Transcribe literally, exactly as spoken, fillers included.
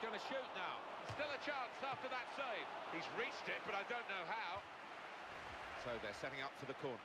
he's going to shoot now. Still a chance after that save. He's reached it, but I don't know how. So they're setting up for the corner.